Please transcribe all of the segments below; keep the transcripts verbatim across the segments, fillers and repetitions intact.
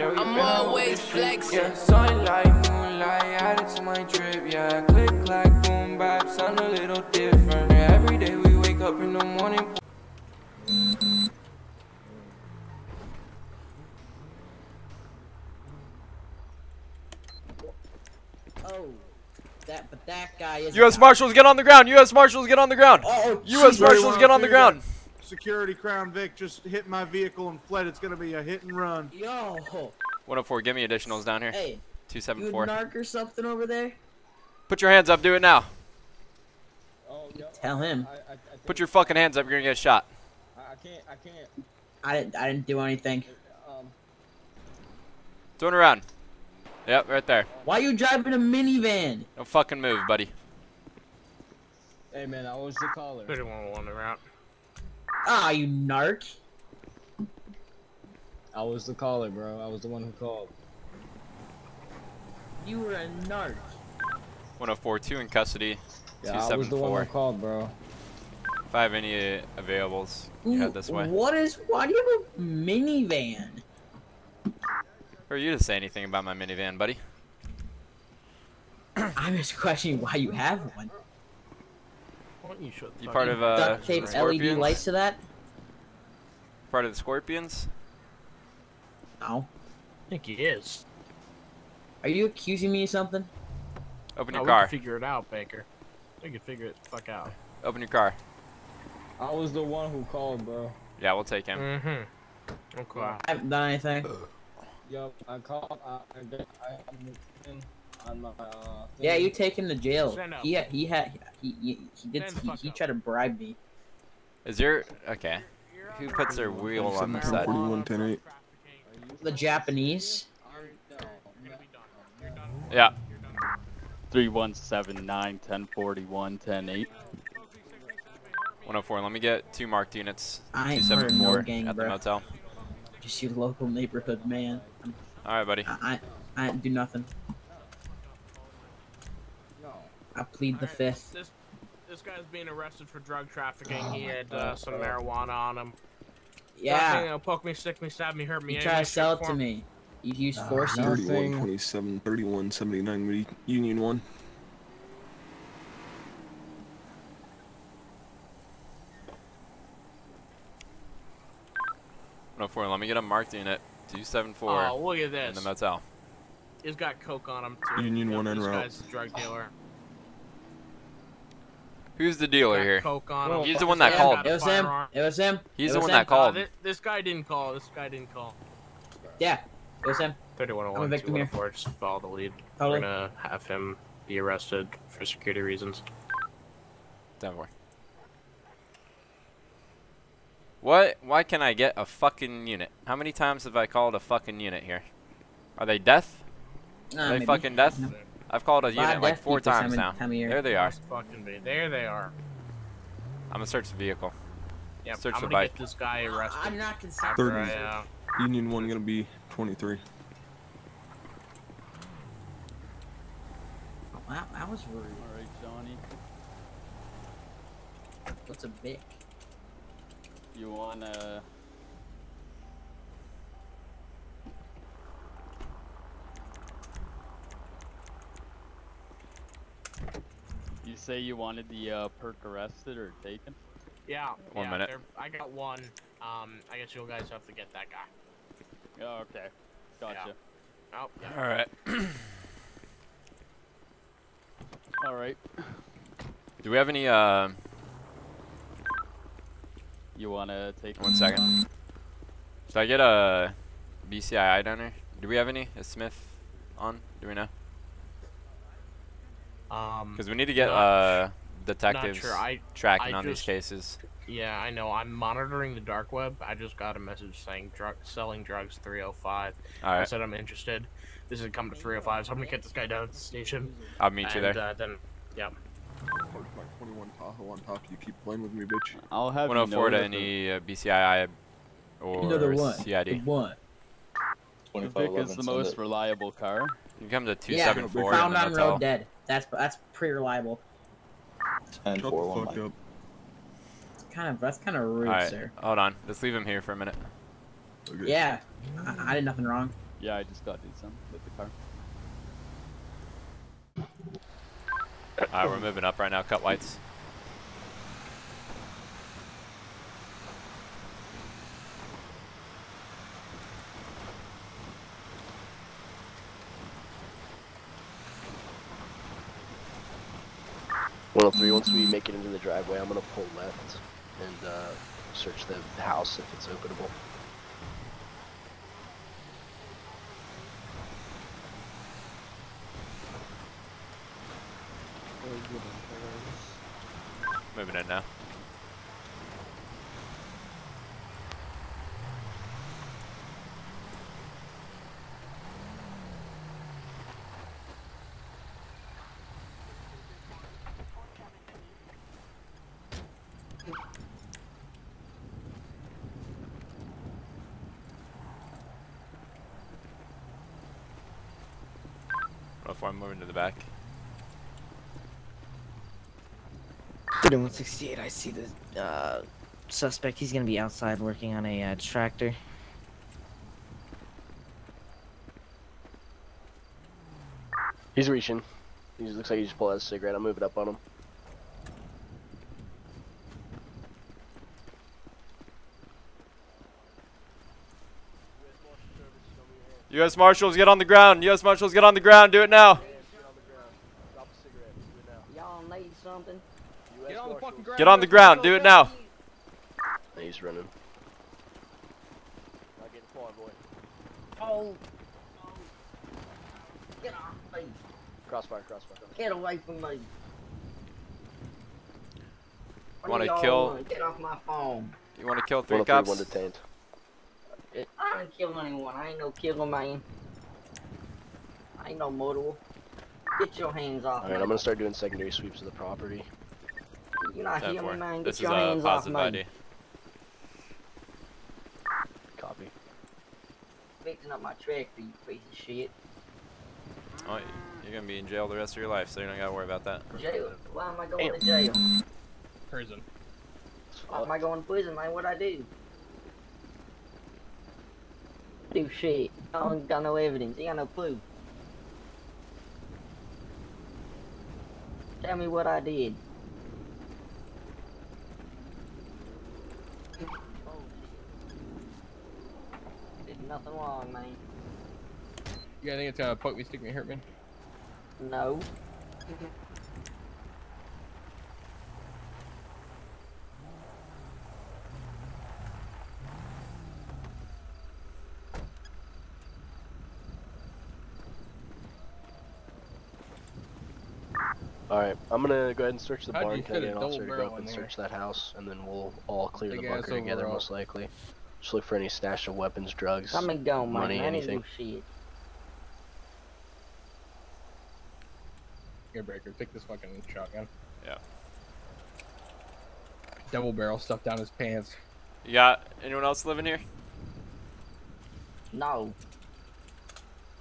I'm always flexing. Yeah, sunlight, moonlight, added to my drip. Yeah, click, clack, boom, bap, sound a little different. Yeah, every day we wake up in the morning. Oh, that, but that guy is. U S Marshals, get on the ground. U S Marshals, get on the ground. Oh, U S Marshals, get on the ground. Security Crown Vic just hit my vehicle and fled. It's gonna be a hit and run. Yo. one oh four, give me additionals down here. Hey. two seven four. You narc or something over there? Put your hands up. Do it now. Oh, yo. Tell him. I, I, I Put your fucking hands up. You're gonna get shot. I, I can't. I can't. I didn't. I didn't do anything. Um. Turn around. Yep, right there. Why are you driving a minivan? Don't fucking move, buddy. Hey, man, I was the caller. thirty-one oh one the route. Ah, you narc. I was the caller, bro. I was the one who called. You were a narc. one oh four two in custody. Yeah, I was the one who called, bro. Five any availables. You had this way. What is... Why do you have a minivan? Who are you to say anything about my minivan, buddy? I'm just questioning why you have one. Why don't you shut the fuck up? You part of, uh, duct tape L E D lights to that? Part of the Scorpions? No. I think he is. Are you accusing me of something? Open your no, car. We can figure it out, Baker. We can figure it the fuck out. Open your car. I was the one who called, bro. Yeah, we'll take him. Mm-hmm. Okay. I haven't done anything. Yo, I called. I, I, I, I'm, uh, yeah, you take him to jail. He he had he he, he did he, he tried to bribe me. Is your okay? Who puts their wheel on the side? forty-one ten eight. The Japanese. Yeah. three one seven nine ten forty-one ten eight. one oh four. Let me get two marked units. two seven four at the motel. Just your local neighborhood man. All right, buddy. I I, I didn't do nothing. I plead All the right. fifth. This, this guy's being arrested for drug trafficking. Oh, he had uh, some marijuana on him. Yeah. You know, poke me, stick me, stab me, hurt me. You try to sell it to me. You used uh, force. thirty-one twenty-seven thirty-one seventy-nine Union One. one oh four, let me get him marked in at two seven four. Oh, look at this. In the motel. He's got coke on him, too. Union one en route. This guy's a drug dealer. Who's the dealer here? Coke on him. He's the one that called. It was him. It was him. He's the one that called. Uh, th this guy didn't call. This guy didn't call. Yeah. It was him. thirty-one oh one, two one four, just follow the lead. Totally. We're going to have him be arrested for security reasons. Don't worry. What? Why can I get a fucking unit? How many times have I called a fucking unit here? Are they death? Nah, are they maybe. fucking death? No. I've called a unit like four times now. There they are. There they are. I'm gonna search the vehicle. Yeah, search I'm the bike. Get this guy arrested. I'm not concerned. I, uh, Union one gonna be twenty-three. Wow, that was rude. All right, Johnny. What's a bic? You wanna... You say you wanted the uh, perk arrested or taken? Yeah. One yeah, minute. I got one. Um, I guess you guys have to get that guy. Oh, okay. Gotcha. Yeah. Oh, yeah. All right. All right. Do we have any... Uh... You wanna take one second? Should I get a B C I I down here? Do we have any? Is Smith on? Do we know? Um, because we need to get uh detectives sure. I, tracking I on just, these cases. Yeah, I know. I'm monitoring the dark web. I just got a message saying drug selling drugs three oh five. All right. I said I'm interested. This has come to three oh five, so I'm gonna get this guy down at the station. I'll meet and, you there. Uh, then, yeah. twenty-one Tahoe on top. You keep playing with me, bitch. I'll have one oh four to any uh, B C I I or another one. C I D. One. The Vic is the most it. reliable car. You come to two seven four. Yeah, found on road dead. That's that's pretty reliable. ten four, fuck up. Kind of that's kind of rude, right, sir. Hold on, let's leave him here for a minute. Okay. Yeah, I, I did nothing wrong. Yeah, I just got these some with the car. Alright, we're moving up right now. Cut lights. one oh three, once we make it into the driveway, I'm going to pull left and uh, search the house if it's openable. Moving in now. Before I'm moving to the back. one sixty-eight, I see the uh, suspect. He's gonna be outside working on a uh, tractor. He's reaching. He looks like he just pulled out a cigarette. I'm moving up on him. U S Marshals, get on the ground. U S Marshals, get on the ground. Do it now. Y'all need something. Get on, the fucking ground. Get on the ground, do it now. He's running. Not getting far, boy. Oh. Oh. Get off me. Crossfire, crossfire. Get away from me. You want to kill? Get off my phone. You want to kill three cops? One detained. I ain't killing anyone. I ain't no killer, man. I ain't no murderer. Get your hands off. Alright, I'm gonna start doing secondary sweeps of the property. You're not here, man. This is a positive I D. Copy. Fixing up my track, you piece of shit. Oh, you're gonna be in jail the rest of your life, so you don't gotta worry about that. Jail? Why am I going Damn. to jail? Prison. Why am I going to prison, man? What'd I do? Do shit. I don't got no evidence. You got no proof. Tell me what I did. Nothing wrong, man. You think it's gonna poke me, stick me, hurt me? No. Alright, I'm gonna go ahead and search the How barn, get an officer to go up and there. search that house, and then we'll all clear the, the bunker together, overall. most likely. Just look for any stash of weapons, drugs, down, money, anything. Shit. Here, Breaker, take this fucking shotgun. Yeah. Double barrel stuff down his pants. You got anyone else living here? No.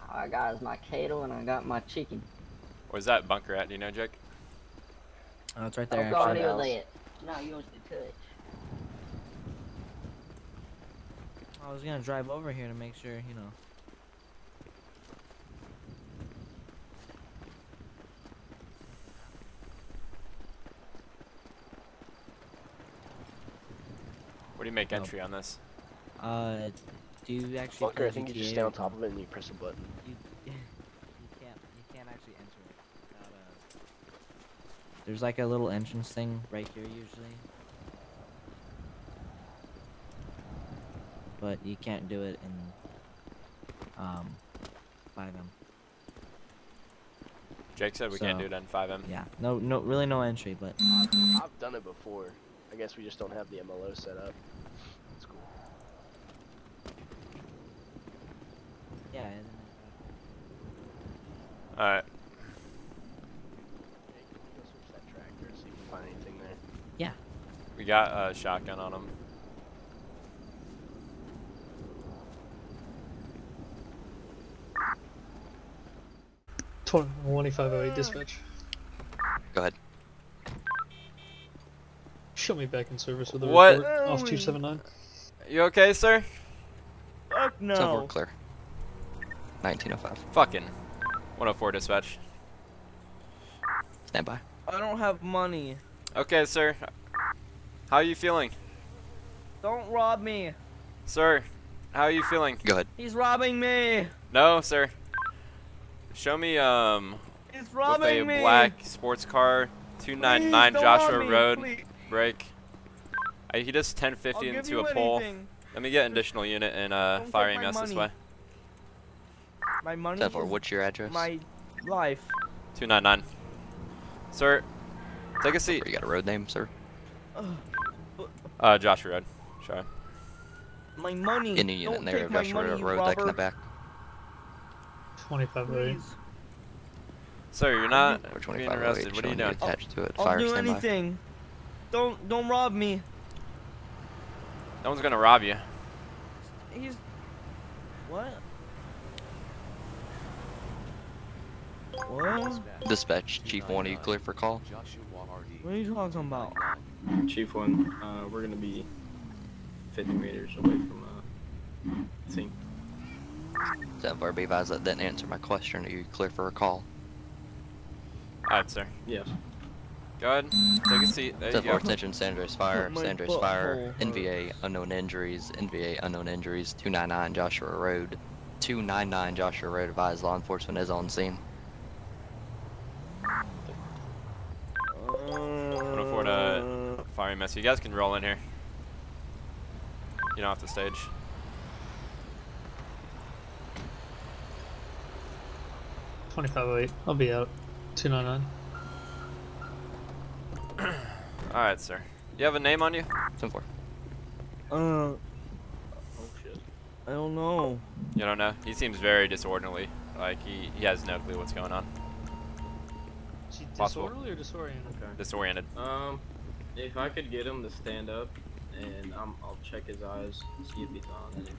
All I got is my cattle and I got my chicken. Where's that bunker at? Do you know, Jake? Oh, it's right there. Oh, God, it was it. No, you was the touch. I was gonna drive over here to make sure, you know. What do you make entry oh. on this? Uh, do you actually? Bunker, I think you just stay on top of it and you press a button. You, you can't, you can't actually enter it. Without a... There's like a little entrance thing right here usually. But you can't do it in um, FiveM. Jake said we so, can't do it in FiveM. Yeah, no, no, really no entry, but... I've, I've done it before. I guess we just don't have the M L O set up. That's cool. Yeah. Alright. Yeah. We got a uh, shotgun on him. twenty-five oh eight dispatch. Go ahead. Show me back in service with the what? report. Uh, off two seven nine. You okay, sir? Fuck no. Clear. nineteen oh five. Fucking one oh four dispatch. Stand by. I don't have money. Okay, sir. How are you feeling? Don't rob me. Sir, how are you feeling? Go ahead. He's robbing me. No, sir. Show me um He's robbing with a me. black sports car, two ninety-nine please, Joshua Road, please. break. I, he does ten fifty into a pole. Anything. Let me get an additional unit and uh, fire A M S this way. My money. Devil, what's your address? My life. two ninety-nine. Sir, take a seat. You got a road name, sir? Uh, Joshua Road. Sorry. My money. Get a new unit in there. Joshua money, Road, deck in the back. twenty-five. Sir, you're not being arrested. What are you doing? Attached to it. I'll Fire do anything. By. Don't don't rob me. No one's gonna rob you. He's what? What? Dispatch, Chief One, are you clear for call? What are you talking about? Chief One, uh, we're gonna be fifty meters away from uh, the scene. Denver, be advised that didn't answer my question. Are you clear for a call? All right, sir. Yes. Go ahead, take a seat. There you go. Attention, Sandra's fire, Sandra's fire, N V A, unknown injuries, N V A, unknown injuries, two ninety-nine Joshua Road, two ninety-nine Joshua Road, advised law enforcement is on scene. one oh four to fire mess. You guys can roll in here. You don't have to stage. twenty-five oh eight, I'll be out, two ninety-nine. Alright, sir. You have a name on you? ten four. Uh. Oh, shit. I don't know. You don't know? He seems very disorderly. Like, he, he has no clue what's going on. Is he disorderly or disoriented? Okay. Disoriented. Um, if I could get him to stand up, and I'm, I'll check his eyes and see if he's on anything.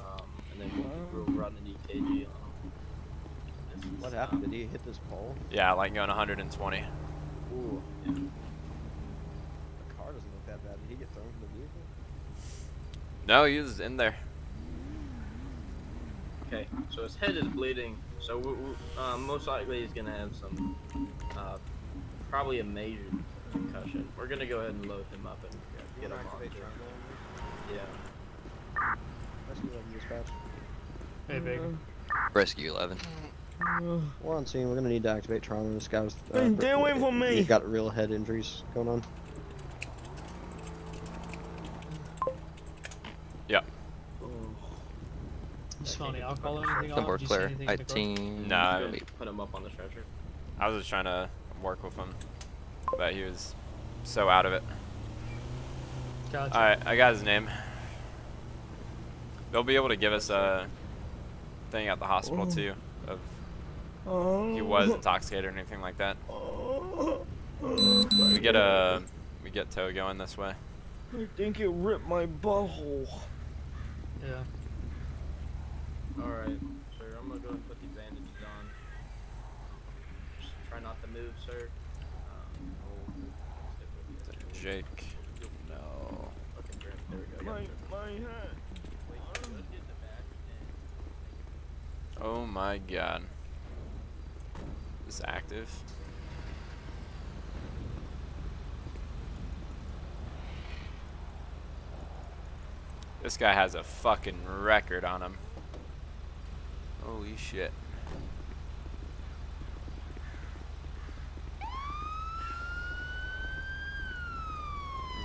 Um, and then we'll, we'll run the E K G on him. What happened? Did he hit this pole? Yeah, like going one hundred twenty. Ooh, yeah. The car doesn't look that bad. Did he get thrown from the vehicle? No, he was in there. Okay, so his head is bleeding. So we, we, uh, most likely he's gonna have some, uh, probably a major concussion. We're gonna go ahead and load him up and get him on. Yeah. Rescue eleven dispatch. Hey, big. Rescue eleven. We're on scene. We're gonna need to activate trauma. This guy's uh, doing for me. He's got real head injuries going on. Yeah. Oh. You smell any alcohol or anything? Some more clear. eighteen. Nah. I put him up on the stretcher. I was just trying to work with him, but he was so out of it. Gotcha. All right, I got his name. They'll be able to give us a thing at the hospital oh. too. Of he was intoxicated or anything like that. We get a we get tow going this way. I think it ripped my butthole. Yeah. All right, sir. I'm gonna go and put the bandages on. Just try not to move, sir. Um, Jake. No. There we go. My, my head. Oh my god. Is this active? This guy has a fucking record on him. Holy shit.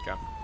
Okay.